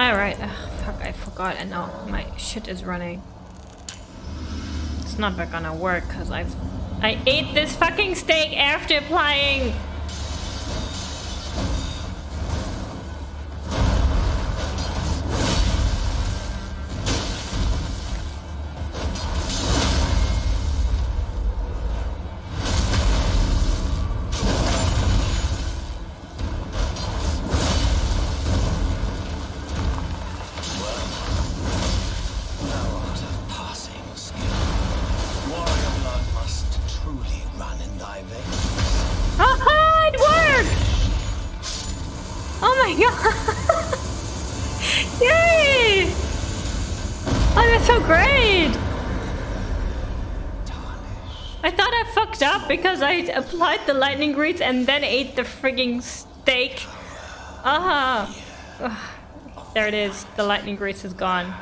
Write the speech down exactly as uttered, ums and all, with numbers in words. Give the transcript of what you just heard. Alright, oh, fuck, I forgot, and now my shit is running. It's not gonna work, because I've... I ate this fucking steak after applying! Because I applied the lightning grease and then ate the frigging steak. Ah, uh-huh. There it is. The lightning grease is gone.